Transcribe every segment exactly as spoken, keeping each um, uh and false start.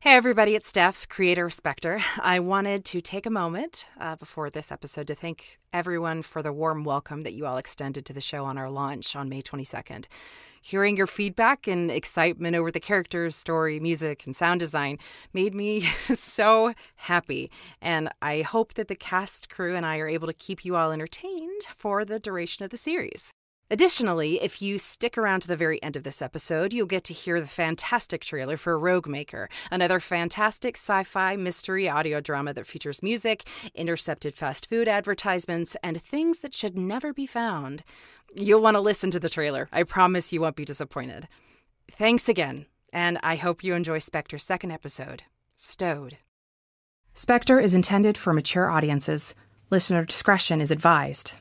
Hey everybody, it's Steph, creator of Spectre. I wanted to take a moment uh, before this episode to thank everyone for the warm welcome that you all extended to the show on our launch on May twenty-second. Hearing your feedback and excitement over the characters, story, music, and sound design made me so happy. And I hope that the cast, crew, and I are able to keep you all entertained for the duration of the series. Additionally, if you stick around to the very end of this episode, you'll get to hear the fantastic trailer for Rogue Maker, another fantastic sci-fi mystery audio drama that features music, intercepted fast food advertisements, and things that should never be found. You'll want to listen to the trailer. I promise you won't be disappointed. Thanks again, and I hope you enjoy Spectre's second episode, Stowed. Spectre is intended for mature audiences. Listener discretion is advised.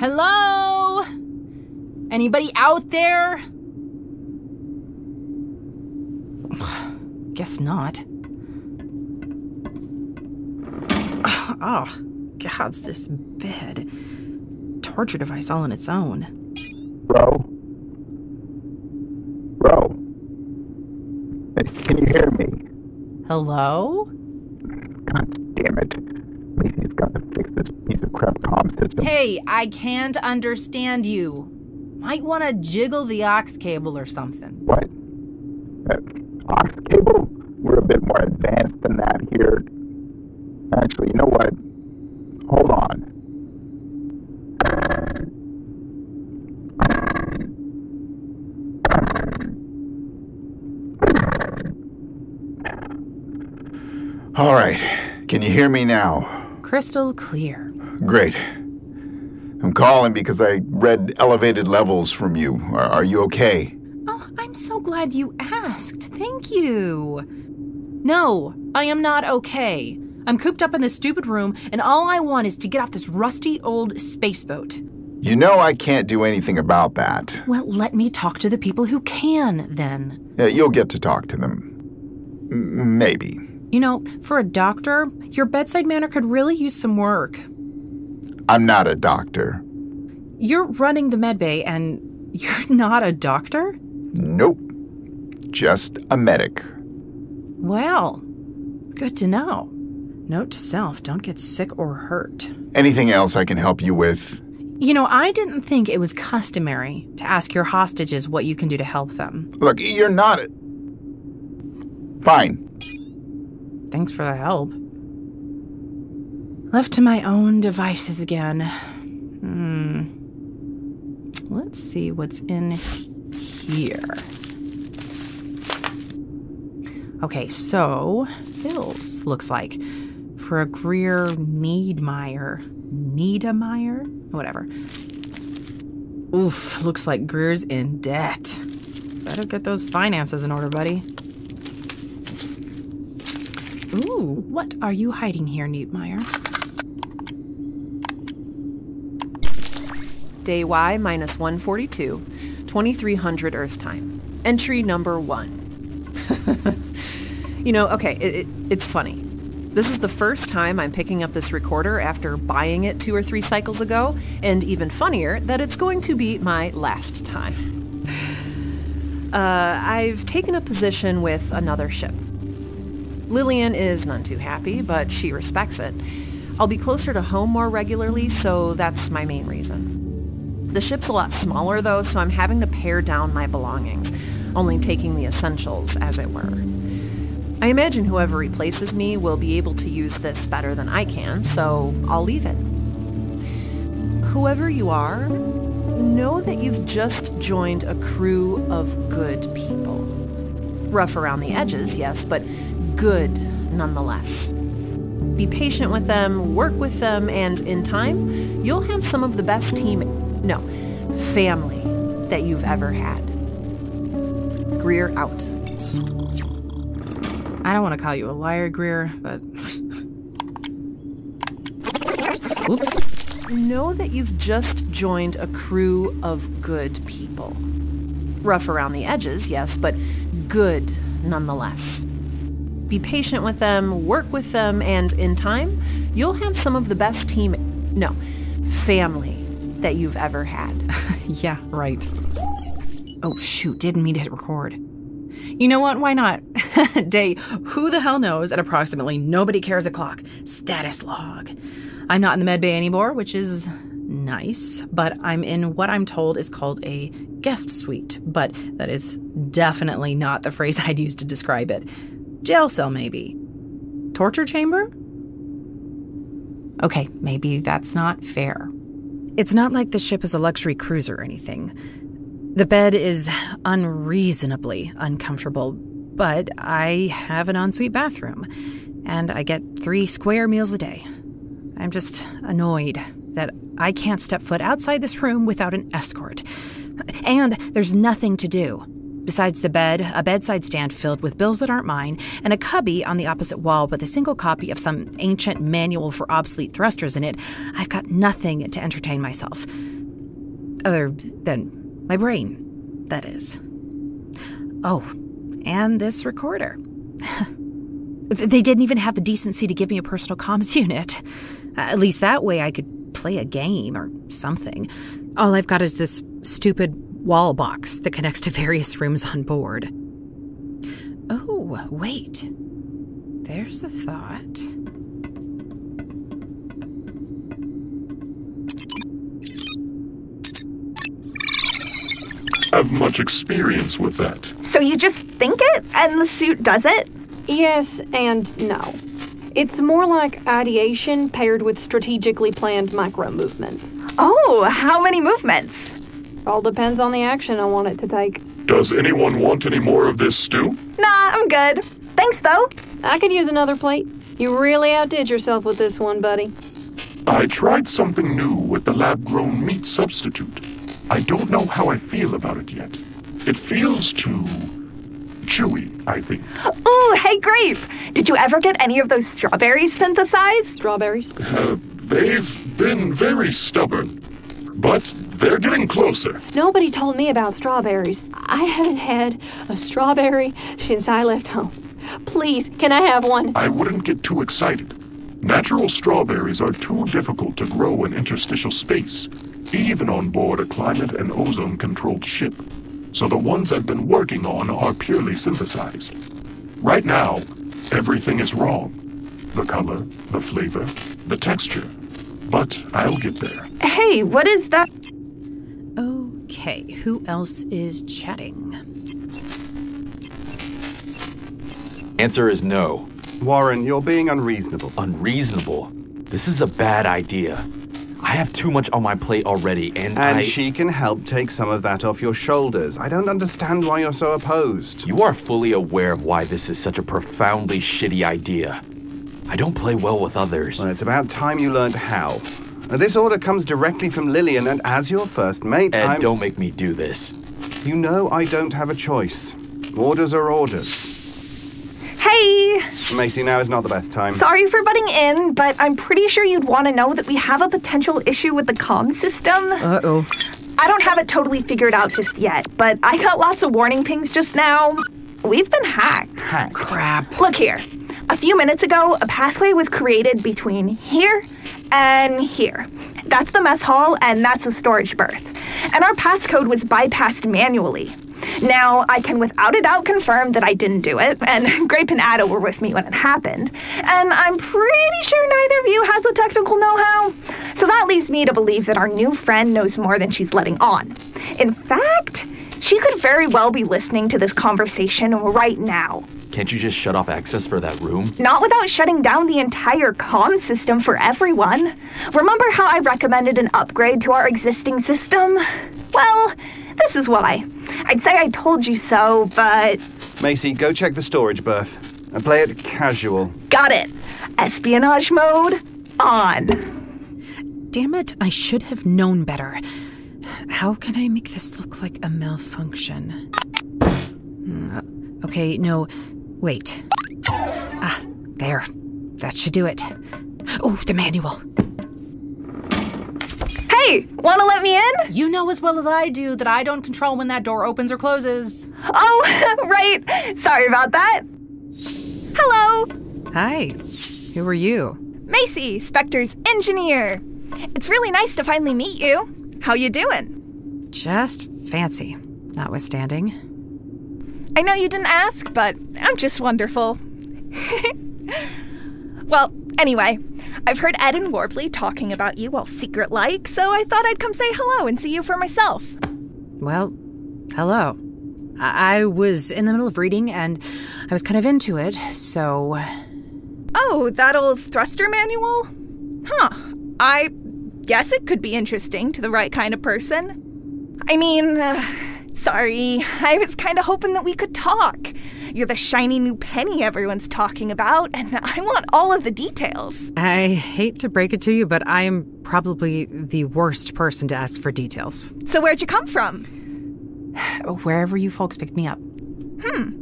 Hello? Anybody out there? Guess not. Oh, gods, this bed. Torture device all on its own. Rho? Rho? Can you hear me? Hello? God damn it. Macy's got to fix this piece of crap comm system. Hey, I can't understand you. Might want to jiggle the aux cable or something. What? Uh, aux cable? We're a bit more advanced than that here. Actually, you know what? Hold on. All right. Can you hear me now? Crystal clear. Great. I'm calling because I read elevated levels from you. Are, are you okay? Oh, I'm so glad you asked. Thank you. No, I am not okay. I'm cooped up in this stupid room, and all I want is to get off this rusty old spaceboat. You know I can't do anything about that. Well, let me talk to the people who can, then. Yeah, you'll get to talk to them. M- maybe. You know, for a doctor, your bedside manner could really use some work. I'm not a doctor. You're running the medbay, and you're not a doctor? Nope. Just a medic. Well, good to know. Note to self, don't get sick or hurt. Anything else I can help you with? You know, I didn't think it was customary to ask your hostages what you can do to help them. Look, you're not a... Fine. Thanks for the help. Left to my own devices again. Hmm. Let's see what's in here. Okay, so bills, looks like. For a Greer Niedmeier. Niedermeyer? Whatever. Oof, looks like Greer's in debt. Better get those finances in order, buddy. Ooh, what are you hiding here, Niedmeier? day Y minus one forty-two, twenty-three hundred Earth time. Entry number one. You know, okay, it, it, it's funny. This is the first time I'm picking up this recorder after buying it two or three cycles ago, and even funnier, that it's going to be my last time. Uh, I've taken a position with another ship. Lillian is none too happy, but she respects it. I'll be closer to home more regularly, so that's my main reason. The ship's a lot smaller, though, so I'm having to pare down my belongings, only taking the essentials, as it were. I imagine whoever replaces me will be able to use this better than I can, so I'll leave it. Whoever you are, know that you've just joined a crew of good people. Rough around the edges, yes, but good nonetheless. Be patient with them, work with them, and in time, you'll have some of the best team, no, family that you've ever had. Greer out. I don't want to call you a liar, Greer, but... Oops. Know that you've just joined a crew of good people. Rough around the edges, yes, but good nonetheless. Be patient with them, work with them, and in time, you'll have some of the best team... No, family that you've ever had. Yeah, right. Oh, shoot, didn't mean to hit record. You know what? Why not? Day, who the hell knows, at approximately nobody cares o'clock. Status log. I'm not in the med bay anymore, which is nice, but I'm in what I'm told is called a guest suite, but that is definitely not the phrase I'd use to describe it. Jail cell, maybe. Torture chamber? Okay, maybe that's not fair. It's not like the ship is a luxury cruiser or anything. The bed is unreasonably uncomfortable, but I have an ensuite bathroom, and I get three square meals a day. I'm just annoyed that I can't step foot outside this room without an escort. And there's nothing to do. Besides the bed, a bedside stand filled with bills that aren't mine, and a cubby on the opposite wall with a single copy of some ancient manual for obsolete thrusters in it, I've got nothing to entertain myself. Other than... my brain, that is. Oh, and this recorder. They didn't even have the decency to give me a personal comms unit. At least that way I could play a game or something. All I've got is this stupid wall box that connects to various rooms on board. Oh, wait. There's a thought. Have much experience with that. So you just think it, and the suit does it? Yes and no. It's more like ideation paired with strategically planned micro-movements. Oh, how many movements? All depends on the action I want it to take. Does anyone want any more of this stew? Nah, I'm good. Thanks, though. I could use another plate. You really outdid yourself with this one, buddy. I tried something new with the lab-grown meat substitute. I don't know how I feel about it yet. It feels too chewy, I think. Ooh, hey, Grape! Did you ever get any of those strawberries synthesized? Strawberries? Uh, they've been very stubborn, but they're getting closer. Nobody told me about strawberries. I haven't had a strawberry since I left home. Please, can I have one? I wouldn't get too excited. Natural strawberries are too difficult to grow in interstitial space, even on board a climate and ozone-controlled ship. So the ones I've been working on are purely synthesized. Right now, everything is wrong. The color, the flavor, the texture. But I'll get there. Hey, what is that? Okay, who else is chatting? Answer is no. Warren, you're being unreasonable. Unreasonable? This is a bad idea. I have too much on my plate already, and, and I... And she can help take some of that off your shoulders. I don't understand why you're so opposed. You are fully aware of why this is such a profoundly shitty idea. I don't play well with others. Well, it's about time you learned how. Now, this order comes directly from Lillian, and as your first mate, Ed, I'm... don't make me do this. You know I don't have a choice. Orders are orders. Hey! Bye! Macy, now is not the best time. Sorry for butting in, but I'm pretty sure you'd want to know that we have a potential issue with the comm system. Uh-oh. I don't have it totally figured out just yet, but I got lots of warning pings just now. We've been hacked. Hacked. Crap. Look here. A few minutes ago, a pathway was created between here and here. That's the mess hall, and that's a storage berth. And our passcode was bypassed manually. Now, I can without a doubt confirm that I didn't do it, and Grape and Ada were with me when it happened, and I'm pretty sure neither of you has the technical know-how, so that leaves me to believe that our new friend knows more than she's letting on. In fact, she could very well be listening to this conversation right now. Can't you just shut off access for that room? Not without shutting down the entire comm system for everyone. Remember how I recommended an upgrade to our existing system? Well, this is why. I'd say I told you so, but... Macy, go check the storage berth and play it casual. Got it. Espionage mode on. Damn it, I should have known better. How can I make this look like a malfunction? Okay, no, wait. Ah, there. That should do it. Oh, the manual. Hey, wanna let me in? You know as well as I do that I don't control when that door opens or closes. Oh, right. Sorry about that. Hello. Hi. Who are you? Macy, Spectre's engineer. It's really nice to finally meet you. How you doing? Just fancy, notwithstanding. I know you didn't ask, but I'm just wonderful. Well, anyway, I've heard Ed and Warbley talking about you all secret-like, so I thought I'd come say hello and see you for myself. Well, hello. I, I was in the middle of reading, and I was kind of into it, so... Oh, that old thruster manual? Huh. I... Yes, it could be interesting to the right kind of person. I mean, uh, sorry, I was kind of hoping that we could talk. You're the shiny new penny everyone's talking about, and I want all of the details. I hate to break it to you, but I am probably the worst person to ask for details. So where'd you come from? Wherever you folks picked me up. Hmm.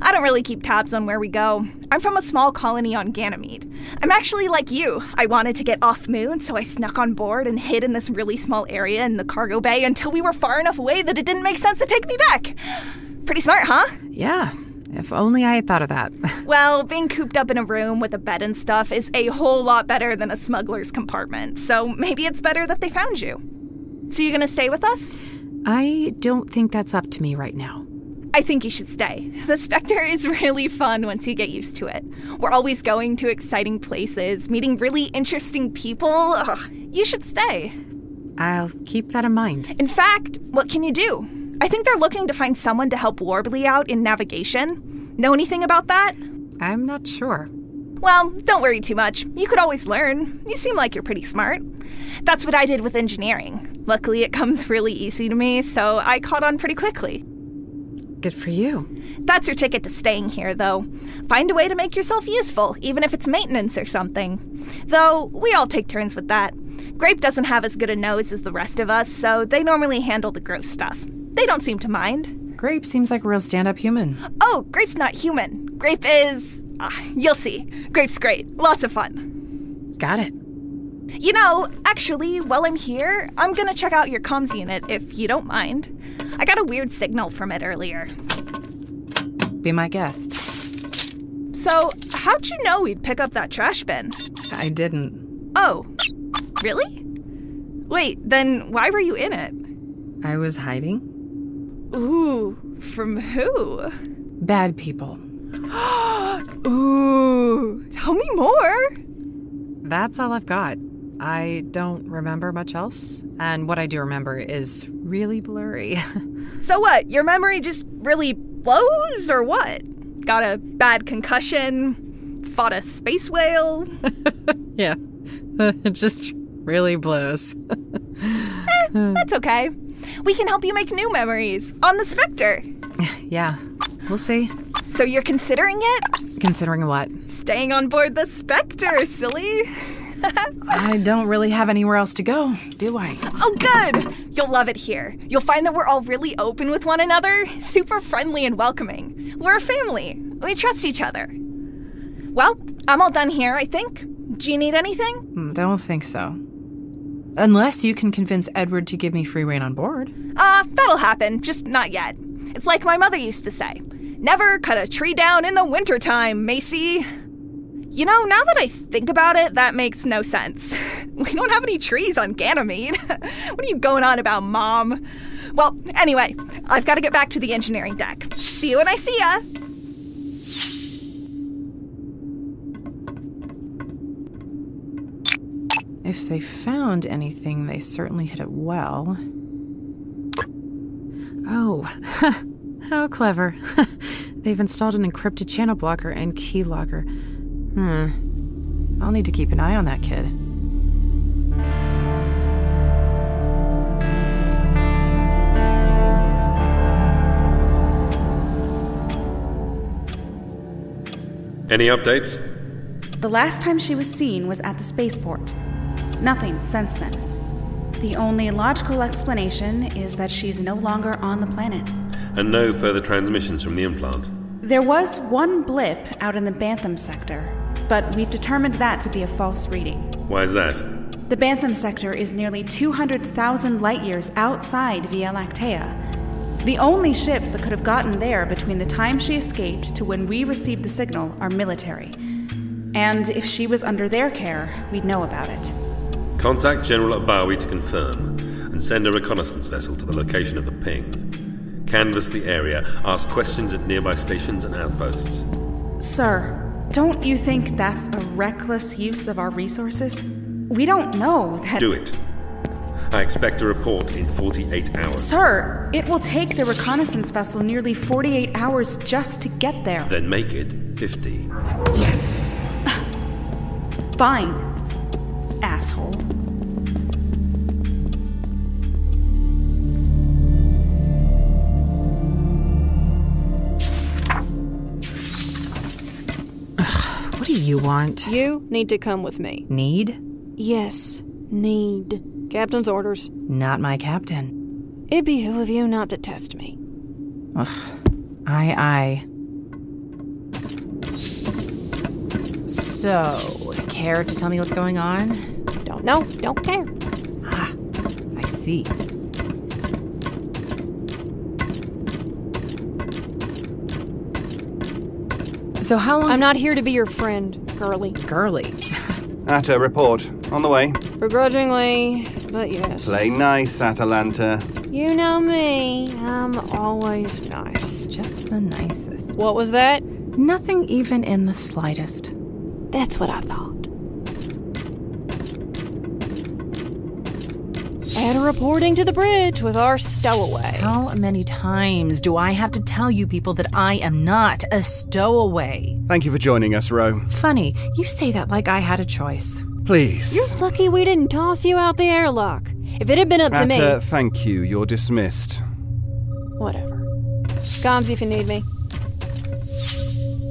I don't really keep tabs on where we go. I'm from a small colony on Ganymede. I'm actually like you. I wanted to get off moon, so I snuck on board and hid in this really small area in the cargo bay until we were far enough away that it didn't make sense to take me back. Pretty smart, huh? Yeah. If only I had thought of that. Well, being cooped up in a room with a bed and stuff is a whole lot better than a smuggler's compartment, so maybe it's better that they found you. So you gonna stay with us? I don't think that's up to me right now. I think you should stay. The Spectre is really fun once you get used to it. We're always going to exciting places, meeting really interesting people. Ugh, you should stay. I'll keep that in mind. In fact, what can you do? I think they're looking to find someone to help Warbley out in navigation. Know anything about that? I'm not sure. Well, don't worry too much. You could always learn. You seem like you're pretty smart. That's what I did with engineering. Luckily, it comes really easy to me, so I caught on pretty quickly. Good for you. That's your ticket to staying here, though. Find a way to make yourself useful, even if it's maintenance or something. Though, we all take turns with that. Grape doesn't have as good a nose as the rest of us, so they normally handle the gross stuff. They don't seem to mind. Grape seems like a real stand-up human. Oh, Grape's not human. Grape is... Ah, you'll see. Grape's great. Lots of fun. Got it. You know, actually, while I'm here, I'm gonna check out your comms unit, if you don't mind. I got a weird signal from it earlier. Be my guest. So, how'd you know we'd pick up that trash bin? I didn't. Oh, really? Wait, then why were you in it? I was hiding. Ooh, from who? Bad people. Ooh, tell me more. That's all I've got. I don't remember much else, and what I do remember is really blurry. So what, your memory just really blows, or what? Got a bad concussion? Fought a space whale? Yeah, it just really blows. eh, that's okay. We can help you make new memories on the Spectre. Yeah, we'll see. So you're considering it? Considering what? Staying on board the Spectre, silly. I don't really have anywhere else to go, do I? Oh, good! You'll love it here. You'll find that we're all really open with one another, super friendly and welcoming. We're a family. We trust each other. Well, I'm all done here, I think. Do you need anything? Don't think so. Unless you can convince Edward to give me free rein on board. Uh, that'll happen, just not yet. It's like my mother used to say. Never cut a tree down in the wintertime, Macy. You know, now that I think about it, that makes no sense. We don't have any trees on Ganymede. What are you going on about, Mom? Well, anyway, I've got to get back to the engineering deck. See you when I see ya. If they found anything, they certainly hit it well. Oh, how clever. They've installed an encrypted channel blocker and key locker. Hmm. I'll need to keep an eye on that kid. Any updates? The last time she was seen was at the spaceport. Nothing since then. The only logical explanation is that she's no longer on the planet. And no further transmissions from the implant? There was one blip out in the Bantam sector, but we've determined that to be a false reading. Why is that? The Bantam sector is nearly two hundred thousand light-years outside Via Lactea. The only ships that could have gotten there between the time she escaped to when we received the signal are military. And if she was under their care, we'd know about it. Contact General Abawi to confirm, and send a reconnaissance vessel to the location of the ping. Canvass the area, ask questions at nearby stations and outposts. Sir, don't you think that's a reckless use of our resources? We don't know that... Do it. I expect a report in forty-eight hours. Sir, it will take the reconnaissance vessel nearly forty-eight hours just to get there. Then make it fifty. Fine. Asshole. Ugh, what do you want? You need to come with me. Need? Yes, need. Captain's orders. Not my captain. It'd behoove you not to test me. Ugh. Aye, aye. So, care to tell me what's going on? Don't know, don't care. Ah, I see. So how long- I'm not here to be your friend, girly. Girly? Atta, report. On the way. Begrudgingly, but yes. Play nice, Atalanta. You know me, I'm always nice. Just the nicest. What was that? Nothing even in the slightest. That's what I thought. And reporting to the bridge with our stowaway. How many times do I have to tell you people that I am not a stowaway? Thank you for joining us, Rho. Funny, you say that like I had a choice. Please. You're lucky we didn't toss you out the airlock. If it had been up Atta, to me... Thank you, you're dismissed. Whatever. Comms if you need me.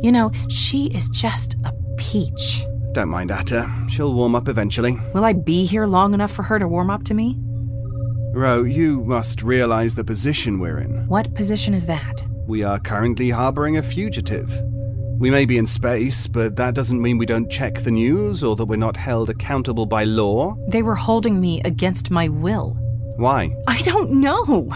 You know, she is just a peach. Don't mind Atta. She'll warm up eventually. Will I be here long enough for her to warm up to me? Rho, you must realize the position we're in. What position is that? We are currently harboring a fugitive. We may be in space, but that doesn't mean we don't check the news or that we're not held accountable by law. They were holding me against my will. Why? I don't know.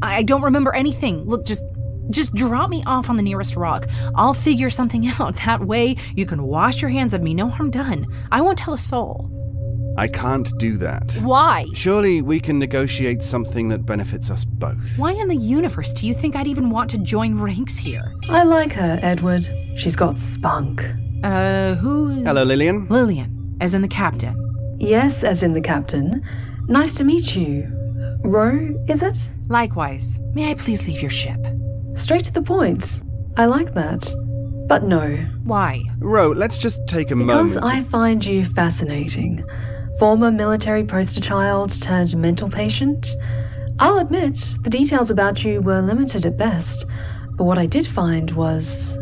I don't remember anything. Look, just... Just drop me off on the nearest rock. I'll figure something out. That way, you can wash your hands of me. No harm done. I won't tell a soul. I can't do that. Why? Surely we can negotiate something that benefits us both. Why in the universe do you think I'd even want to join ranks here? I like her, Edward. She's got spunk. Uh, who's... Hello, Lillian. Lillian, as in the captain. Yes, as in the captain. Nice to meet you. Rho, is it? Likewise. May I please leave your ship? Straight to the point. I like that. But no. Why? Rho, let's just take a moment. Because I find you fascinating. Former military poster child turned mental patient. I'll admit, the details about you were limited at best, but what I did find was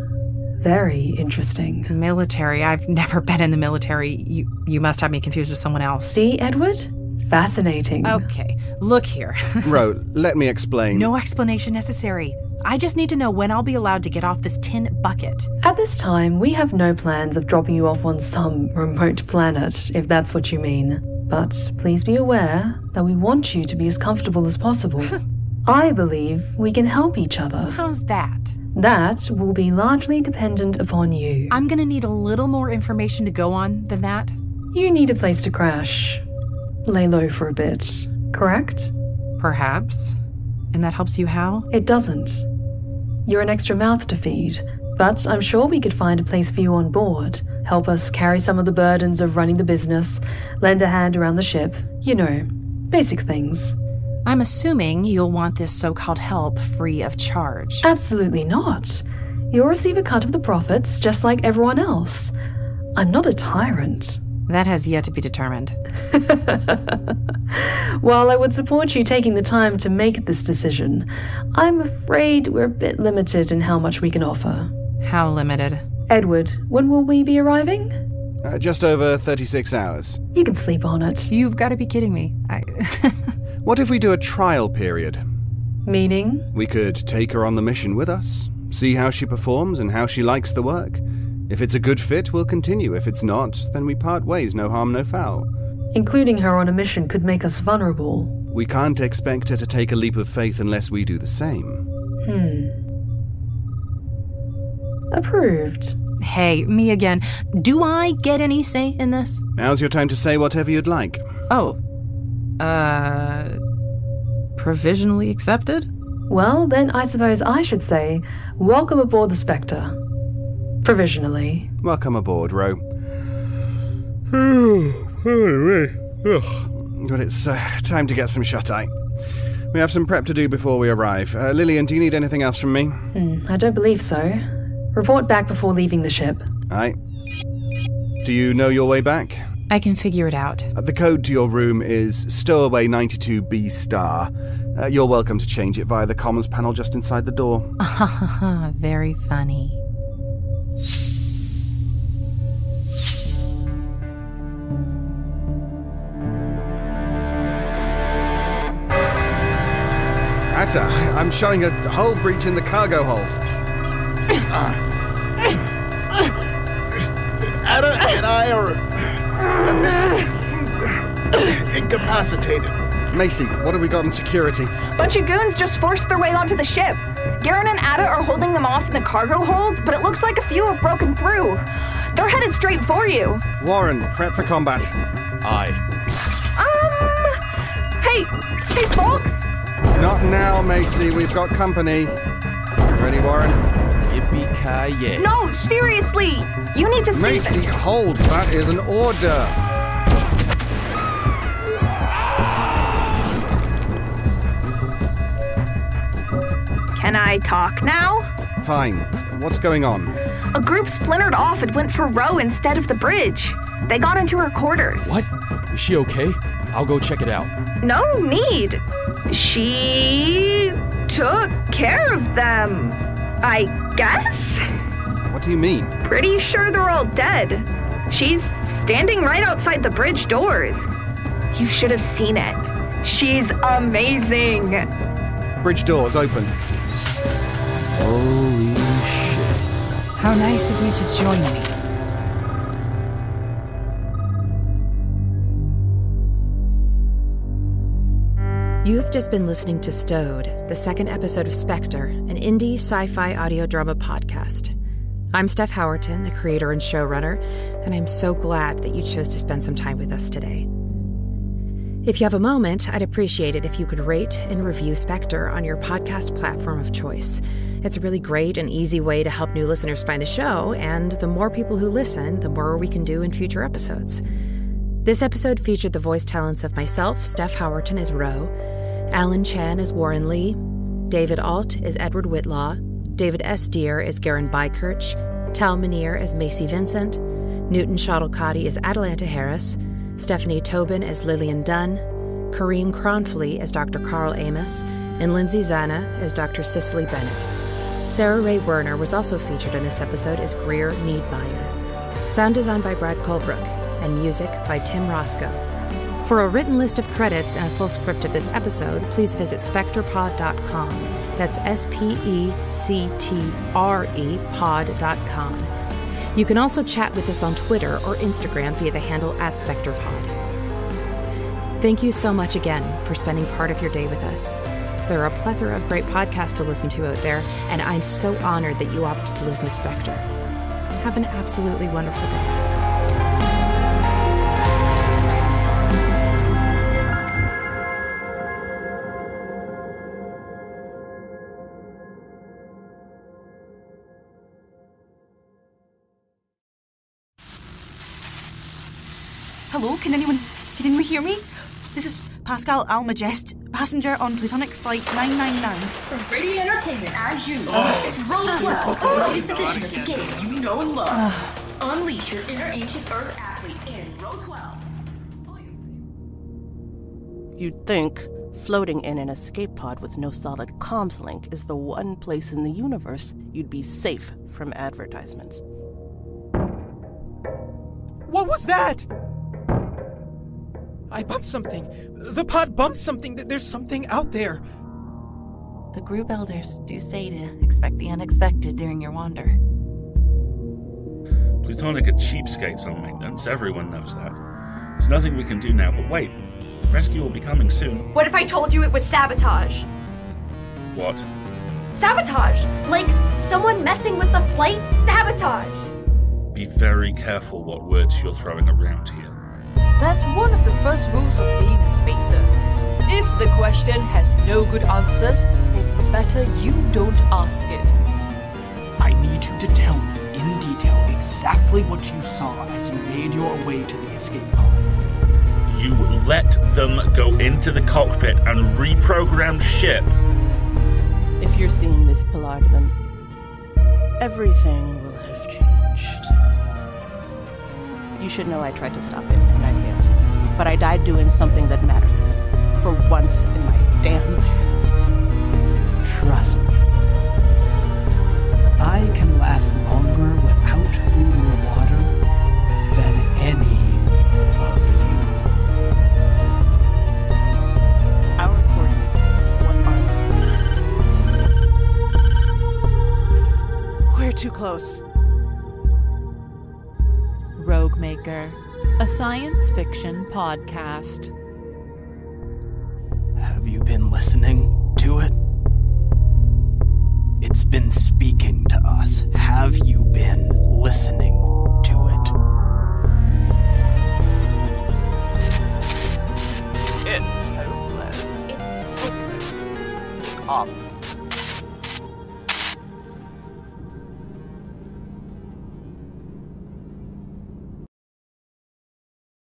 very interesting. Military? I've never been in the military. You, you must have me confused with someone else. See, Edward? Fascinating. Okay, look here. Rho, let me explain. No explanation necessary. I just need to know when I'll be allowed to get off this tin bucket. At this time, we have no plans of dropping you off on some remote planet, if that's what you mean. But please be aware that we want you to be as comfortable as possible. I believe we can help each other. How's that? That will be largely dependent upon you. I'm gonna need a little more information to go on than that. You need a place to crash. Lay low for a bit, correct? Perhaps. And that helps you how? It doesn't. You're an extra mouth to feed, but I'm sure we could find a place for you on board. Help us carry some of the burdens of running the business, lend a hand around the ship, you know, basic things. I'm assuming you'll want this so-called help free of charge. Absolutely not. You'll receive a cut of the profits, just like everyone else. I'm not a tyrant. That has yet to be determined. While I would support you taking the time to make this decision, I'm afraid we're a bit limited in how much we can offer. How limited? Edward, when will we be arriving? Uh, just over thirty-six hours. You can sleep on it. You've got to be kidding me. I... What if we do a trial period? Meaning? We could take her on the mission with us, see how she performs and how she likes the work. If it's a good fit, we'll continue. If it's not, then we part ways, no harm, no foul. Including her on a mission could make us vulnerable. We can't expect her to take a leap of faith unless we do the same. Hmm. Approved. Hey, me again. Do I get any say in this? Now's your time to say whatever you'd like. Oh. Uh, provisionally accepted? Well, then I suppose I should say, welcome aboard the Spectre. Provisionally. Welcome aboard, Rho. But it's uh, time to get some shut-eye. We have some prep to do before we arrive. Uh, Lillian, do you need anything else from me? Mm, I don't believe so. Report back before leaving the ship. Aye. Do you know your way back? I can figure it out. The code to your room is Stowaway ninety-two B star. Uh, you're welcome to change it via the comms panel just inside the door. Very funny. Atta, I'm showing a hull breach in the cargo hold. Atta and I are... incapacitated. Macy, what have we got in security? Bunch of goons just forced their way onto the ship. Garyn and Atta are holding them off in the cargo hold, but it looks like a few have broken through. They're headed straight for you. Warren, prep for combat. Aye. Um... Hey! Hey, folks! Not now, Macy. We've got company. Ready, Warren? Yippee-ki-yay. No, seriously! You need to see Macy, this. Hold. That is an order. Can I talk now? Fine. What's going on? A group splintered off and went for Rho instead of the bridge. They got into her quarters. What? Is she okay? I'll go check it out. No need. She took care of them, I guess? What do you mean? Pretty sure they're all dead. She's standing right outside the bridge doors. You should have seen it. She's amazing. Bridge doors open. Holy shit. How nice of you to join me. You have just been listening to Stowed, the second episode of Spectre, an indie sci-fi audio drama podcast. I'm Steph Howerton, the creator and showrunner, and I'm so glad that you chose to spend some time with us today. If you have a moment, I'd appreciate it if you could rate and review Spectre on your podcast platform of choice. It's a really great and easy way to help new listeners find the show, and the more people who listen, the more we can do in future episodes. This episode featured the voice talents of myself, Steph Howerton as Rho, Allen Chan as Warren Lee, David Ault as Edward Whitlaw, David S. Deer as Garyn Beikirch, Tal Minear as Macy Vincent, Newton Shottlecotty as Atalanta Harris, Stephanie Tobin as Lillian Dunne, Karim Kronfli as Doctor Carl Amos, and Lindsay Zana as Doctor Cicely Bennett. Sarah Rhea Werner was also featured in this episode as Greer Niedmeier. Sound design by Brad Colbroock, and music by Tim Rosko. For a written list of credits and a full script of this episode, please visit spectrepod dot com. That's S P E C T R E pod dot com. You can also chat with us on Twitter or Instagram via the handle at SpectrePod. Thank you so much again for spending part of your day with us. There are a plethora of great podcasts to listen to out there, and I'm so honored that you opted to listen to Spectre. Have an absolutely wonderful day. Hello, can anyone, can anyone hear me? This is Pascal Almagest, passenger on Plutonic Flight nine nine nine. From Radio Entertainment, as you know, oh, it's Row twelve, the latest edition of the game you know and love. Uh, Unleash your inner ancient Earth athlete in Row twelve. You'd think floating in an escape pod with no solid comms link is the one place in the universe you'd be safe from advertisements. What was that? I bumped something. The pod bumped something. There's something out there. The group elders do say to expect the unexpected during your wander. Plutonica cheapskates on maintenance. Everyone knows that. There's nothing we can do now, but wait. Rescue will be coming soon. What if I told you it was sabotage? What? Sabotage! Like, someone messing with the flight? Sabotage! Be very careful what words you're throwing around here. That's one of the first rules of being a spacer. If the question has no good answers, it's better you don't ask it. I need you to tell me in detail exactly what you saw as you made your way to the escape pod. You let them go into the cockpit and reprogram ship. If you're seeing this, Pillardman, everything will have changed. You should know I tried to stop it. But I died doing something that mattered. For once in my damn life. Trust me. I can last longer without food or water than any of you. Our coordinates, what are they? We're too close. Rogue Maker. A science fiction podcast. Have you been listening to it? It's been speaking to us. Have you been listening to it? It's hopeless. It's hopeless. It's hopeless.